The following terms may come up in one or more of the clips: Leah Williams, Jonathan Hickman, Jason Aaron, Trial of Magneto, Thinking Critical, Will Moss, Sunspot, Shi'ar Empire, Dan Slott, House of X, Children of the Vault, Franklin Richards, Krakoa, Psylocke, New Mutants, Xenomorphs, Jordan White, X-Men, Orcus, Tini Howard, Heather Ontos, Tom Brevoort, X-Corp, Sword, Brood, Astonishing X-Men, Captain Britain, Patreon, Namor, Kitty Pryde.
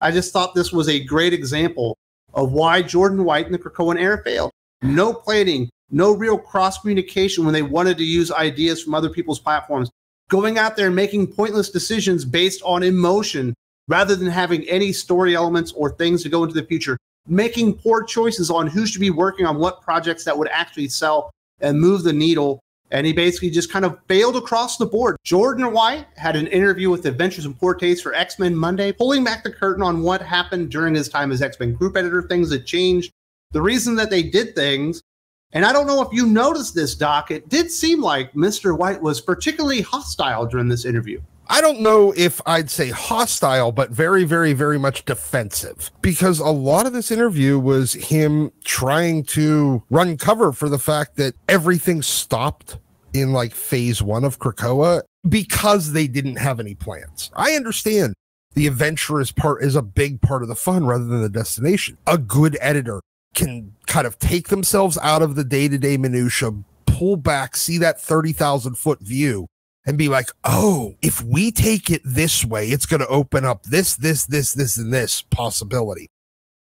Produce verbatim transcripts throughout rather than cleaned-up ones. I just thought this was a great example of why Jordan White and the Krakoan Era failed. No planning, no real cross-communication when they wanted to use ideas from other people's platforms. Going out there and making pointless decisions based on emotion rather than having any story elements or things to go into the future. Making poor choices on who should be working on what projects that would actually sell and move the needle. And he basically just kind of failed across the board. Jordan White had an interview with Adventures in Poor Taste for X-Men Monday, pulling back the curtain on what happened during his time as X-Men group editor, things that changed, the reason that they did things. And I don't know if you noticed this, Doc. It did seem like Mister White was particularly hostile during this interview. I don't know if I'd say hostile, but very, very, very much defensive, because a lot of this interview was him trying to run cover for the fact that everything stopped in like phase one of Krakoa because they didn't have any plans. I understand the adventurous part is a big part of the fun rather than the destination. A good editor can kind of take themselves out of the day-to-day minutia, pull back, see that thirty thousand foot view, and be like, oh, if we take it this way, it's going to open up this, this, this, this, and this possibility.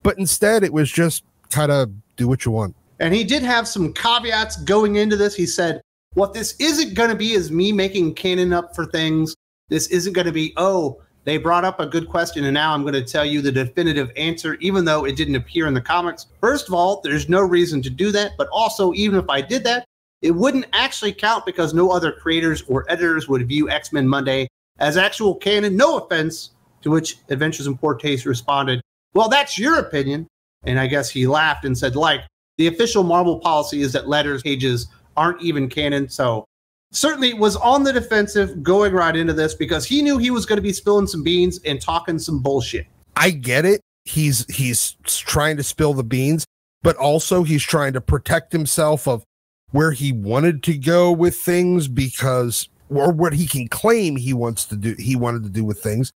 But instead, it was just kind of do what you want. And he did have some caveats going into this. He said, what this isn't going to be is me making canon up for things. This isn't going to be, oh, they brought up a good question, and now I'm going to tell you the definitive answer, even though it didn't appear in the comics. First of all, there's no reason to do that. But also, even if I did that, it wouldn't actually count because no other creators or editors would view X-Men Monday as actual canon. No offense, to which Adventures in Poor Taste responded, well, that's your opinion. And I guess he laughed and said, like, the official Marvel policy is that letters, pages aren't even canon. So certainly was on the defensive going right into this because he knew he was going to be spilling some beans and talking some bullshit. I get it. He's, he's trying to spill the beans, but also he's trying to protect himself of where he wanted to go with things, because or what he can claim he wants to do, he wanted to do with things,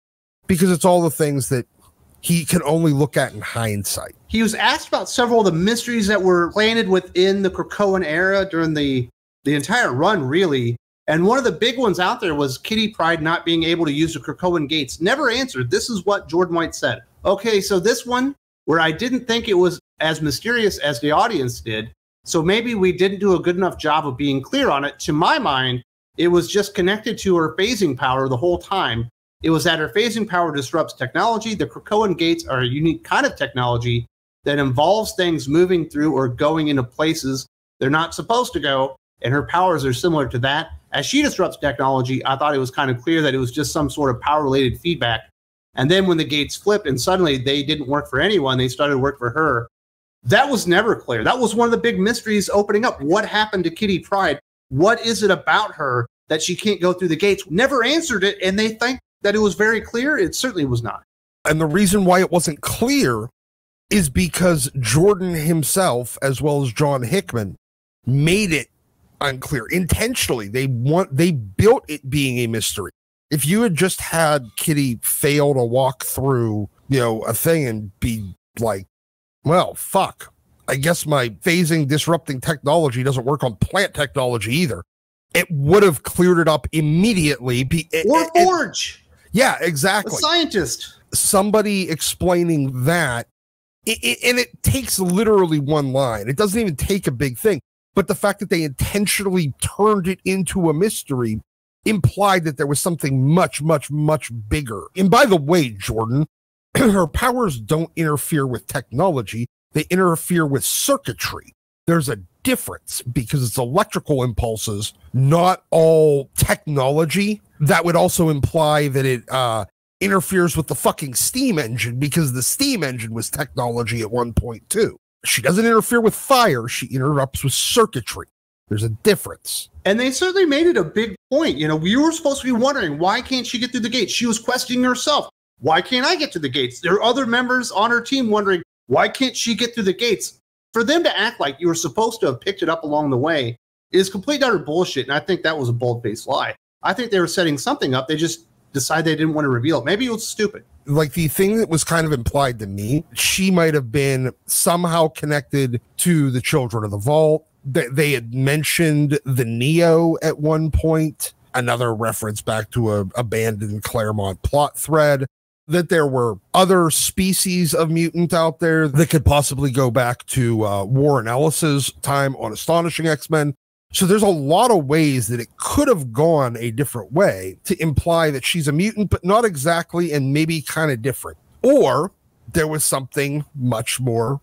because it's all the things that he can only look at in hindsight. He was asked about several of the mysteries that were planted within the Krakoan era during the the entire run, really. And one of the big ones out there was Kitty Pryde not being able to use the Krakoan gates. Never answered. This is what Jordan White said. Okay, so this one where I didn't think it was as mysterious as the audience did. So maybe we didn't do a good enough job of being clear on it. To my mind, it was just connected to her phasing power the whole time. It was that her phasing power disrupts technology. The Krakoan gates are a unique kind of technology that involves things moving through or going into places they're not supposed to go, and her powers are similar to that. As she disrupts technology, I thought it was kind of clear that it was just some sort of power-related feedback. And then when the gates flipped and suddenly they didn't work for anyone, they started to work for her. That was never clear. That was one of the big mysteries opening up. What happened to Kitty Pryde? What is it about her that she can't go through the gates? Never answered it, and they think that it was very clear. It certainly was not. And the reason why it wasn't clear is because Jordan himself, as well as John Hickman, made it unclear intentionally. They want, they built it being a mystery. If you had just had Kitty fail to walk through, you know, a thing and be like, well, fuck, I guess my phasing disrupting technology doesn't work on plant technology either, it would have cleared it up immediately. It, or it, Forge. It, yeah, exactly. A scientist. Somebody explaining that. It, it, and it takes literally one line. It doesn't even take a big thing. But the fact that they intentionally turned it into a mystery implied that there was something much, much, much bigger. And by the way, Jordan, her powers don't interfere with technology. They interfere with circuitry. There's a difference because it's electrical impulses, not all technology. That would also imply that it uh, interferes with the fucking steam engine, because the steam engine was technology at one point too. She doesn't interfere with fire. She interrupts with circuitry. There's a difference. And they certainly made it a big point. You know, you were supposed to be wondering, why can't she get through the gate? She was questioning herself. Why can't I get to the gates? There are other members on her team wondering, why can't she get through the gates? For them to act like you were supposed to have picked it up along the way is complete and utter bullshit, and I think that was a bold-faced lie. I think they were setting something up. They just decided they didn't want to reveal it. Maybe it was stupid. Like, the thing that was kind of implied to me, she might have been somehow connected to the Children of the Vault. They had mentioned the Neo at one point, another reference back to an abandoned Claremont plot thread. that there were other species of mutant out there that could possibly go back to uh, Warren Ellis's time on Astonishing X-Men. So there's a lot of ways that it could have gone a different way to imply that she's a mutant, but not exactly, and maybe kind of different. Or there was something much more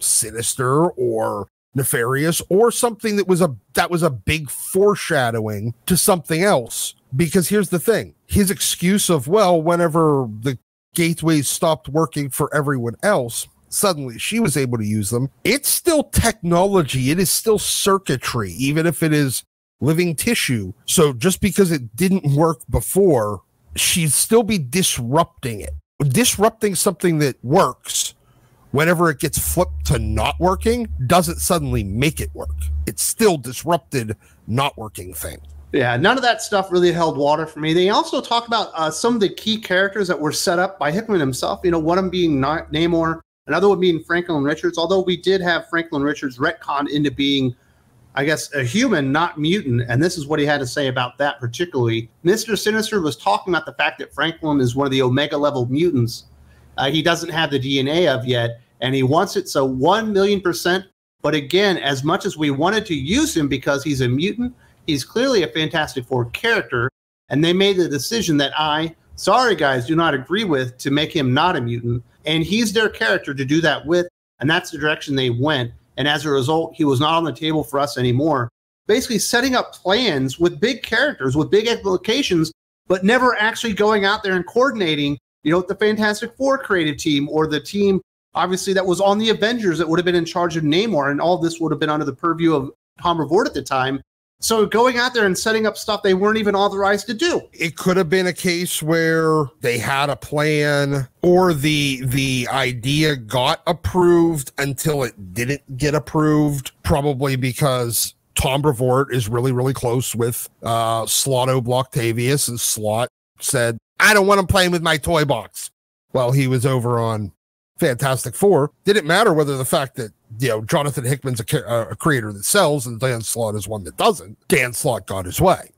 sinister or nefarious, or something that was a that was a big foreshadowing to something else. Because here's the thing, his excuse of, well, whenever the gateways stopped working for everyone else, suddenly she was able to use them. It's still technology. It is still circuitry, even if it is living tissue. So just because it didn't work before, she'd still be disrupting it. Disrupting something that works whenever it gets flipped to not working doesn't suddenly make it work. It's still disrupted not working thing. Yeah, none of that stuff really held water for me. They also talk about uh, some of the key characters that were set up by Hickman himself. You know, one of them being not Namor, another one being Franklin Richards, although we did have Franklin Richards retconned into being, I guess, a human, not mutant. And this is what he had to say about that particularly. Mister Sinister was talking about the fact that Franklin is one of the Omega-level mutants. Uh, he doesn't have the D N A of yet, and he wants it, so one million percent. But again, as much as we wanted to use him because he's a mutant, he's clearly a Fantastic Four character, and they made the decision that I, sorry guys, do not agree with to make him not a mutant, and he's their character to do that with, and that's the direction they went, and as a result, he was not on the table for us anymore. Basically setting up plans with big characters, with big implications, but never actually going out there and coordinating, you know, with the Fantastic Four creative team or the team, obviously, that was on the Avengers that would have been in charge of Namor, and all this would have been under the purview of Tom Brevoort at the time. So going out there and setting up stuff they weren't even authorized to do. It could have been a case where they had a plan, or the the idea got approved until it didn't get approved, probably because Tom Brevoort is really, really close with uh, Slotto Bloctavius, and Slott said, I don't want him playing with my toy box while he was over on Fantastic Four. Didn't matter whether the fact that, you know, Jonathan Hickman's a, uh, a creator that sells and Dan Slott is one that doesn't. Dan Slott got his way.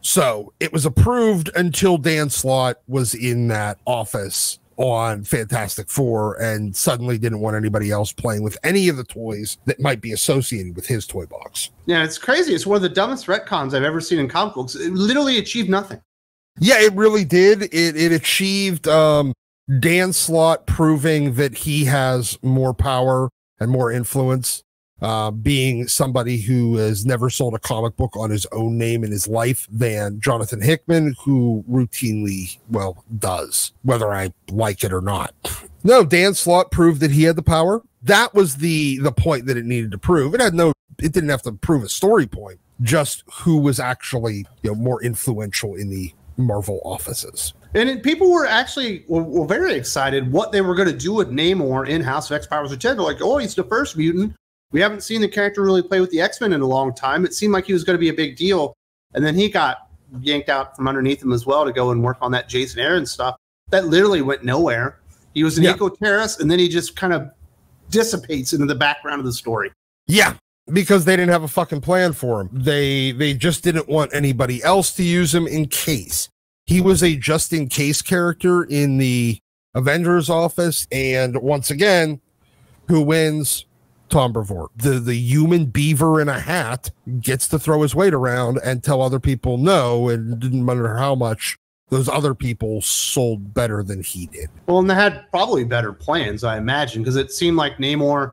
So it was approved until Dan Slott was in that office on Fantastic Four and suddenly didn't want anybody else playing with any of the toys that might be associated with his toy box. Yeah, it's crazy. It's one of the dumbest retcons I've ever seen in comic books. It literally achieved nothing. Yeah, it really did. It, it achieved um, Dan Slott proving that he has more power and more influence, uh, being somebody who has never sold a comic book on his own name in his life than Jonathan Hickman, who routinely, well, does, whether I like it or not. No, Dan Slott proved that he had the power. That was the the point that it needed to prove. It had no, it didn't have to prove a story point, just who was actually, you know, more influential in the Marvel offices. And it, people were actually were, were very excited what they were going to do with Namor in House of X Powers of X. They're like, oh, he's the first mutant. We haven't seen the character really play with the X-Men in a long time. It seemed like he was going to be a big deal. And then he got yanked out from underneath him as well to go and work on that Jason Aaron stuff. That literally went nowhere. He was an yeah. eco-terrorist, and then he just kind of dissipates into the background of the story. Yeah. Because they didn't have a fucking plan for him. They they just didn't want anybody else to use him in case. He was a just-in-case character in the Avengers office. And once again, who wins? Tom Brevoort. The, the human beaver in a hat gets to throw his weight around and tell other people no, and didn't matter how much those other people sold better than he did. Well, and they had probably better plans, I imagine, because it seemed like Namor...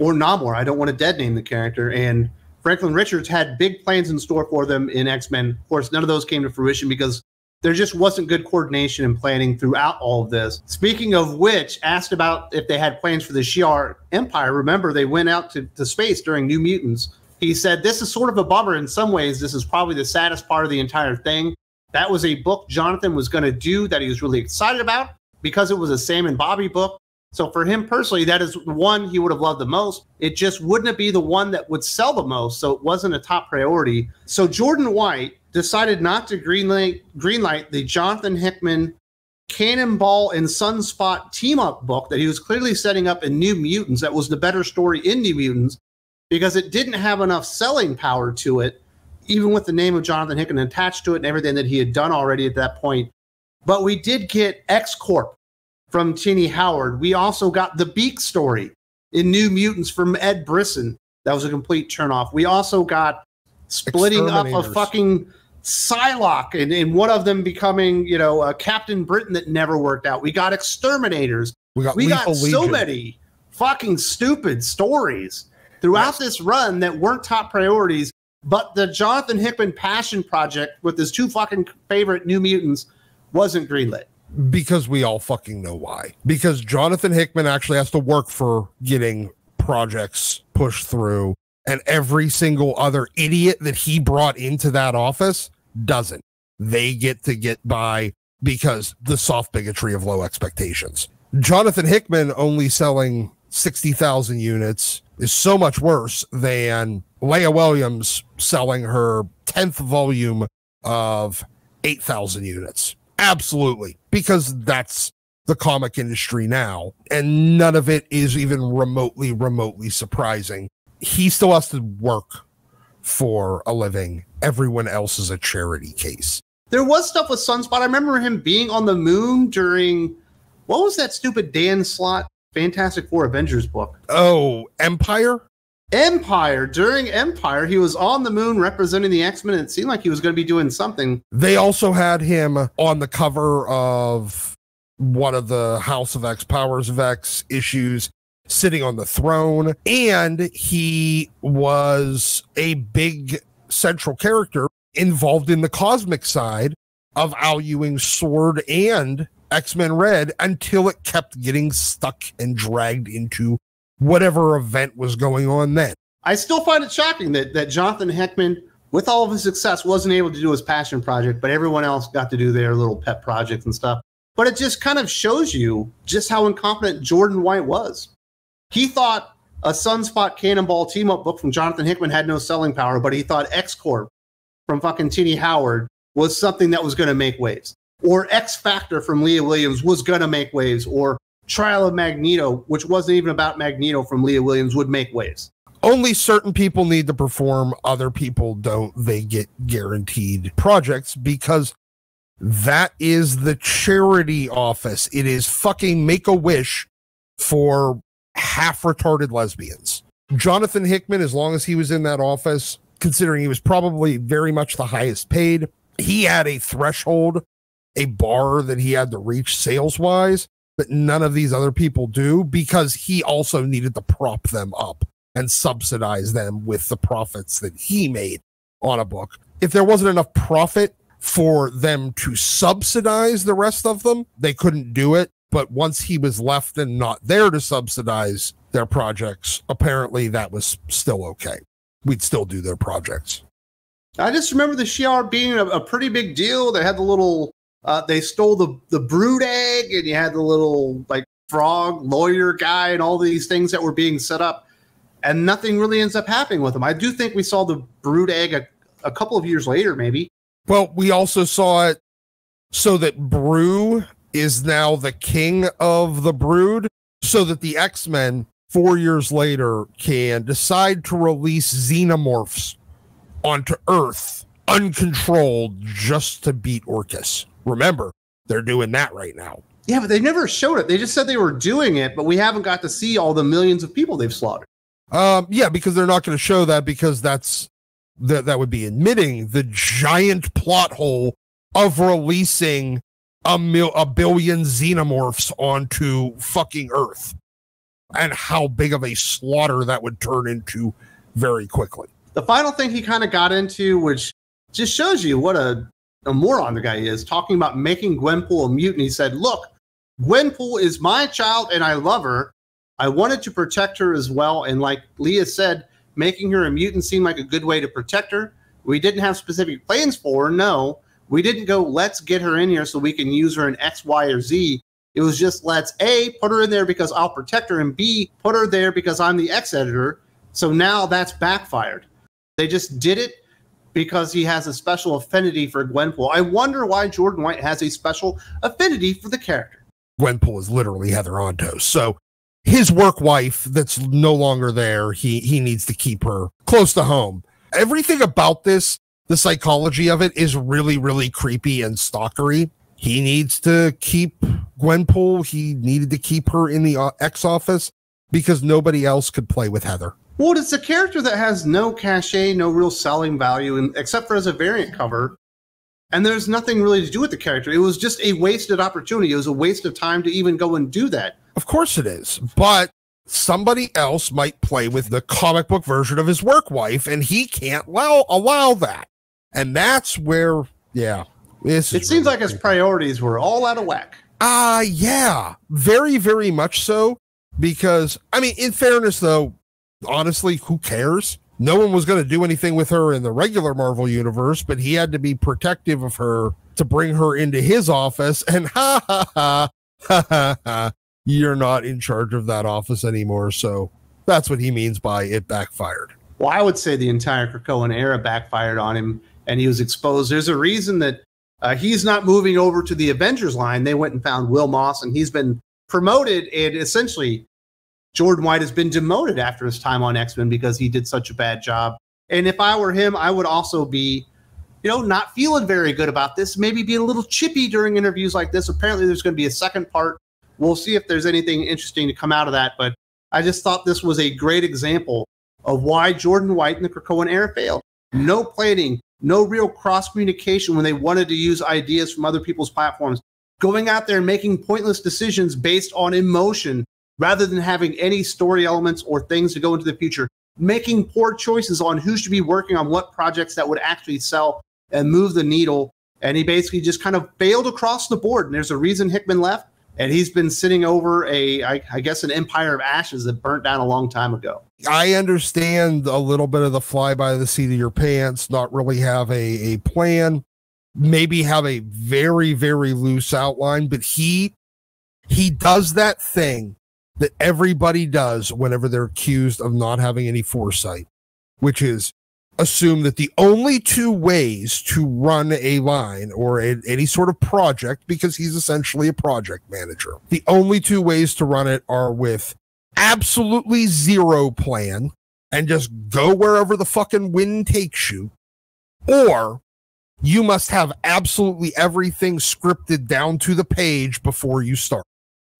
or Namor, I don't want to dead name the character, and Franklin Richards had big plans in store for them in X-Men. Of course, none of those came to fruition because there just wasn't good coordination and planning throughout all of this. Speaking of which, asked about if they had plans for the Shi'ar Empire. Remember, they went out to, to space during New Mutants. He said, this is sort of a bummer in some ways. This is probably the saddest part of the entire thing. That was a book Jonathan was going to do that he was really excited about because it was a Sam and Bobby book. So for him personally, that is the one he would have loved the most. It just wouldn't be the one that would sell the most, so it wasn't a top priority. So Jordan White decided not to greenlight, greenlight the Jonathan Hickman Cannonball and Sunspot team-up book that he was clearly setting up in New Mutants. That was the better story in New Mutants because it didn't have enough selling power to it, even with the name of Jonathan Hickman attached to it and everything that he had done already at that point. But we did get X-Corp from Tini Howard. We also got the Beak story in New Mutants from Ed Brisson. That was a complete turnoff. We also got splitting up a fucking Psylocke and, and one of them becoming, you know, uh, Captain Britain that never worked out. We got Exterminators. We got, we got so many fucking stupid stories throughout yes. this run that weren't top priorities. But the Jonathan Hickman passion project with his two fucking favorite New Mutants wasn't greenlit. Because we all fucking know why. Because Jonathan Hickman actually has to work for getting projects pushed through, and every single other idiot that he brought into that office doesn't. They get to get by because the soft bigotry of low expectations. Jonathan Hickman only selling sixty thousand units is so much worse than Leah Williams selling her tenth volume of eight thousand units. Absolutely, because that's the comic industry now, and none of it is even remotely, remotely surprising. He still has to work for a living. Everyone else is a charity case. There was stuff with Sunspot. I remember him being on the moon during, what was that stupid Dan Slott Fantastic Four Avengers book? Oh, Empire? Empire. During Empire, he was on the moon representing the X-Men, and it seemed like he was going to be doing something. They also had him on the cover of one of the House of X, Powers of X issues, sitting on the throne, and he was a big central character involved in the cosmic side of Al Ewing's Sword and X-Men Red until it kept getting stuck and dragged into whatever event was going on then. I still find it shocking that, that Jonathan Hickman, with all of his success, wasn't able to do his passion project, but everyone else got to do their little pet projects and stuff. But it just kind of shows you just how incompetent Jordan White was. He thought a Sunspot Cannonball team-up book from Jonathan Hickman had no selling power, but he thought X-Corp from fucking Tini Howard was something that was going to make waves. Or X-Factor from Leah Williams was going to make waves. Or Trial of Magneto, which wasn't even about Magneto, from Leah Williams would make waves. Only certain people need to perform. Other people don't. They get guaranteed projects because that is the charity office. It is fucking Make-A-Wish for half-retarded lesbians. Jonathan Hickman, as long as he was in that office, considering he was probably very much the highest paid, he had a threshold, a bar that he had to reach sales-wise, that none of these other people do, because he also needed to prop them up and subsidize them with the profits that he made on a book. If there wasn't enough profit for them to subsidize the rest of them, they couldn't do it. But once he was left and not there to subsidize their projects, apparently that was still okay. We'd still do their projects. I just remember the Shi'ar being a, a pretty big deal. They had the little, uh, they stole the, the brood egg, and you had the little like frog lawyer guy and all these things that were being set up, and nothing really ends up happening with them. I do think we saw the brood egg a, a couple of years later, maybe. Well, we also saw it so that Brew is now the king of the Brood, so that the X-Men four years later can decide to release Xenomorphs onto Earth uncontrolled just to beat Orcus. Remember, they're doing that right now. Yeah, but they never showed it. They just said they were doing it, but we haven't got to see all the millions of people they've slaughtered. Um, yeah, because they're not going to show that, because that's that that would be admitting the giant plot hole of releasing A, mil a billion xenomorphs onto fucking Earth, and how big of a slaughter that would turn into very quickly. The final thing he kind of got into, which just shows you what a, a moron the guy is, talking about making Gwenpool a mutant. He said, look, Gwenpool is my child and I love her. I wanted to protect her as well. And like Leah said, making her a mutant seemed like a good way to protect her. We didn't have specific plans for her, no. We didn't go, let's get her in here so we can use her in X, Y, or Z. It was just, let's A, put her in there because I'll protect her, and B, put her there because I'm the X editor. So now that's backfired. They just did it because he has a special affinity for Gwenpool. I wonder why Jordan White has a special affinity for the character. Gwenpool is literally Heather Ontos. So his work wife that's no longer there, he, he needs to keep her close to home. Everything about this, the psychology of it, is really, really creepy and stalkery. he needs to keep Gwenpool. He needed to keep her in the X office because nobody else could play with Heather. Well, it's a character that has no cachet, no real selling value, in, except for as a variant cover. And there's nothing really to do with the character. It was just a wasted opportunity. It was a waste of time to even go and do that. Of course it is. But somebody else might play with the comic book version of his work wife, and he can't allow, allow that. And that's where, yeah. This it seems really like his priorities were all out of whack. Ah, uh, yeah. Very, very much so. Because, I mean, in fairness, though, honestly, who cares? No one was going to do anything with her in the regular Marvel universe, but he had to be protective of her to bring her into his office. And ha ha ha, ha ha ha, you're not in charge of that office anymore. So that's what he means by it backfired. Well, I would say the entire Krakoan era backfired on him, and he was exposed. There's a reason that uh, he's not moving over to the Avengers line. They went and found Will Moss, and he's been promoted, and essentially Jordan White has been demoted after his time on X-Men because he did such a bad job. And if I were him, I would also be, you know, not feeling very good about this, maybe be a little chippy during interviews like this. Apparently there's going to be a second part. We'll see if there's anything interesting to come out of that. But I just thought this was a great example of why Jordan White and the Krakoan era failed. No planning, no real cross-communication when they wanted to use ideas from other people's platforms. Going out there and making pointless decisions based on emotion, rather than having any story elements or things to go into the future, making poor choices on who should be working on what projects that would actually sell and move the needle. And he basically just kind of failed across the board. And there's a reason Hickman left. And he's been sitting over a, I, I guess, an empire of ashes that burnt down a long time ago. I understand a little bit of the fly by the seat of your pants, not really have a, a plan, maybe have a very, very loose outline. But he, he does that thing that everybody does whenever they're accused of not having any foresight, which is assume that the only two ways to run a line or a, any sort of project, because he's essentially a project manager, the only two ways to run it are with absolutely zero plan and just go wherever the fucking wind takes you, or you must have absolutely everything scripted down to the page before you start.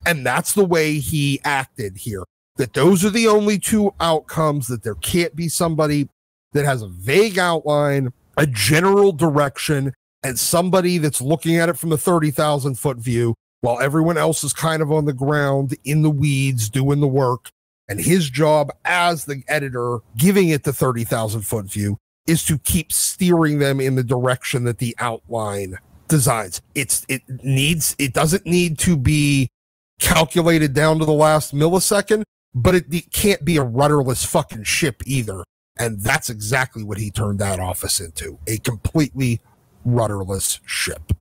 And that's the way he acted here, that those are the only two outcomes, that there can't be somebody that has a vague outline, a general direction, and somebody that's looking at it from the thirty thousand foot view while everyone else is kind of on the ground in the weeds doing the work. And his job as the editor, giving it the thirty thousand foot view, is to keep steering them in the direction that the outline designs. It's, it needs, it doesn't need to be calculated down to the last millisecond, but it, it can't be a rudderless fucking ship either. And that's exactly what he turned that office into, a completely rudderless ship.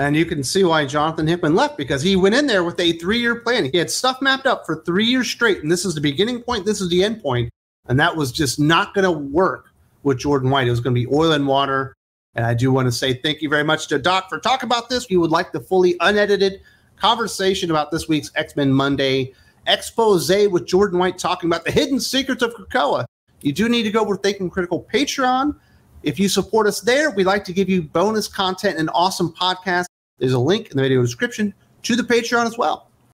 And you can see why Jonathan Hickman left, because he went in there with a three-year plan. He had stuff mapped up for three years straight, and this is the beginning point, this is the end point, and that was just not going to work with Jordan White. It was going to be oil and water. And I do want to say thank you very much to Doc for talking about this. If you would like the fully unedited conversation about this week's X-Men Monday expose with Jordan White talking about the hidden secrets of Krakoa, you do need to go over to Thinking Critical Patreon. If you support us there, we like to give you bonus content and awesome podcasts. There's a link in the video description to the Patreon as well.